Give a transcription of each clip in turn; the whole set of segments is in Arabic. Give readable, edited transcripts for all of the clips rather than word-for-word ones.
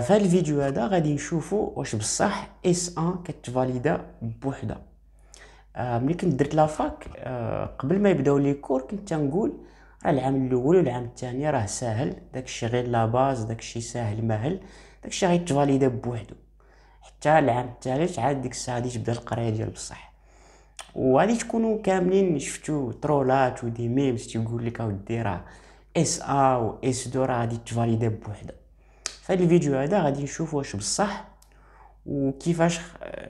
في الفيديو هذا غادي نشوفوا واش بصح اس 1 كتفاليدا بوحده. ملي كنت درت لافاك قبل ما يبداو لي كور كنت تنقول راه العام الاول والعام الثاني راه ساهل، داكشي غير لا باز، داكشي ساهل ماهل، داكشي غيتفاليدا بوحدو. حتى العام الثالث عاد ديك الساعه غادي تبدا القرايه ديال بصح، وغادي تكونوا كاملين شفتوا ترولات ودي ميمز تيقول لك اودي راه اس ا و اس دو راه غادي تفاليدا بوحدها. في هذا الفيديو هذا غادي نشوف واش بصح وكيفاش،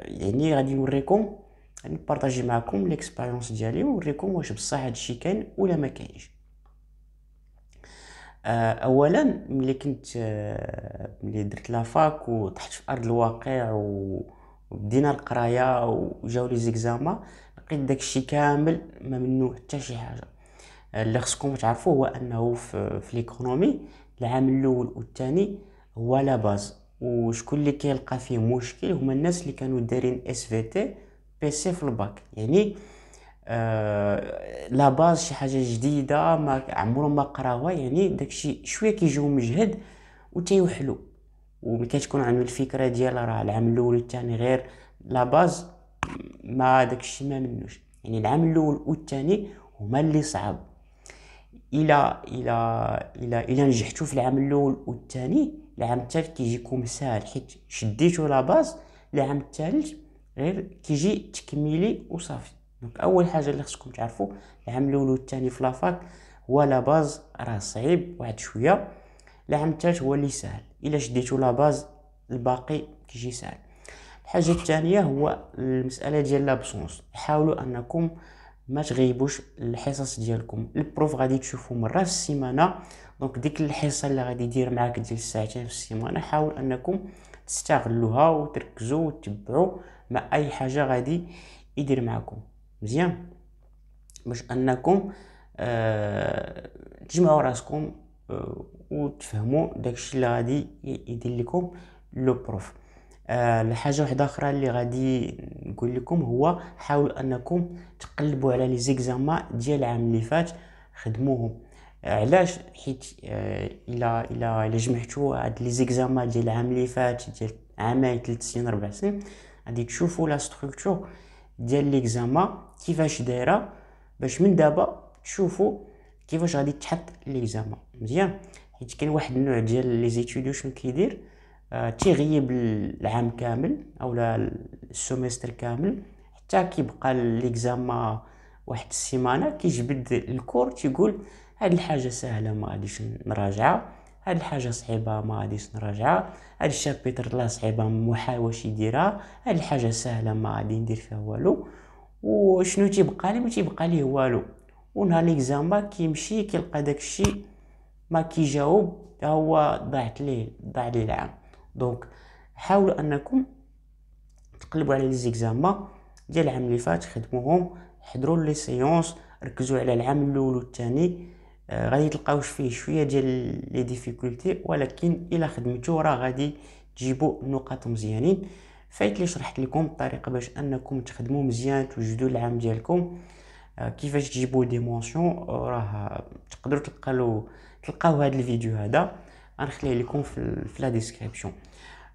يعني غادي نوريكم، غادي نبارطاجي معكم ليكسبيريونس ديالي ونوريكم واش بصح هادشي كان ولا ما كاينش. اولا ملي كنت ملي درت لافاك وطحت في ارض الواقع وبدينا القرايه وجاو لي زيكزاما، لقيت داكشي كامل ما منو حتى شي حاجه. اللي خصكم تعرفوا هو انه في ليكونومي العام الاول والثاني هو لا باز، وشكون اللي كيلقى فيه مشكل هما الناس اللي كانوا دايرين اس في تي بي سي في الباك. يعني لا باز شي حاجه جديده ما عمرهم ما قراوها، يعني داكشي شويه كيجيو مجهد وتيوحلوا، وملي كتكون عندهم الفكره ديال راه العام الاول والثاني غير لا باز ما داكشي ما منوش. يعني العام الاول والثاني هما اللي صعب. الى نجحتوا في العام الاول والثاني العام الثالث كيجيكم ساهل حيت شديتوا لا باز. العام الثالث غير كيجي تكميلي وصافي. دونك اول حاجه اللي خصكم تعرفوا العام الاول والثاني في لافاك هو لا باز راه صعيب واحد شويه، العام الثالث هو اللي ساهل. الا شديتوا لا باز الباقي كيجي ساهل. الحاجه الثانيه هو المساله ديال لابسونس، حاولوا انكم ما تغيبوش الحصص ديالكم. البروف غادي تشوفوا مره في السيمانه، دونك ديك الحصه اللي غادي يدير معاك ديال الساعتين في السيمانه حاول انكم تستغلوها وتركزوا وتتبعوا مع اي حاجه غادي يدير معاكم مزيان، باش انكم تجمعوا راسكم وتفهموا داكشي اللي غادي يدير لكم لو بروف. الحاجه واحده اخرى اللي غادي نقول لكم هو حاولوا انكم تقلبوا على لي زيكزاما ديال العام اللي فات خدموهم. علاش؟ حيت الى جمعتوا هاد لي زيكزاما ديال العام اللي فات ديال عامين 3 سنين 4 سنين غادي تشوفوا لا ستركتور ديال ليكزاما كيفاش دايره، باش من دابا تشوفوا كيفاش غادي تحط ليكزاما مزيان. حيت كاين واحد النوع ديال لي زيتيديو شنو كيدير تيغيب العام كامل اولا السيمستر كامل حتى كيبقى ليكزاما واحد السيمانه، كيجبد الكور تيقول هاد الحاجه سهله ما غاديش نراجعها، هاد الحاجه صعيبه ما غاديش نراجعها، هاد الشابيتر لا صعيبه ما حاولش يديرها، هاد الحاجه سهله ما غادي ندير فيها والو. وشنو تيبقى لي؟ ما تيبقى ليه والو. ونهار ليكزاما كيمشي كيلقى داكشي ما كيجاوب، هو ضاع ليه العام. دونك حاولوا انكم تقلبوا على لي زيكزاما ديال العام اللي فات خدموهم، حضروا لي سيونس، ركزوا على العام الاول والثاني. غادي تلقاوش فيه شويه ديال لي ديفيكولتي، ولكن الا خدمتو راه غادي تجيبوا نقاط مزيانين. فايت لي شرحت لكم الطريقه باش انكم تخدموا مزيان توجدوا العام ديالكم، كيفاش تجيبوا ديمونسيون، راه تقدروا تلقاو هذا الفيديو هذا غنخليه لكم في لا ديسكريبسيون.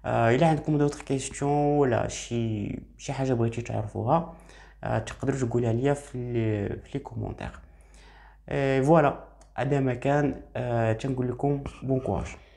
الا عندكم دوطخ كيسيون ولا شي حاجه بغيتو تعرفوها تقدروا تقولها ليا في لي كومونتير. فوالا هذا ما كان، تنقول لكم بون كواج.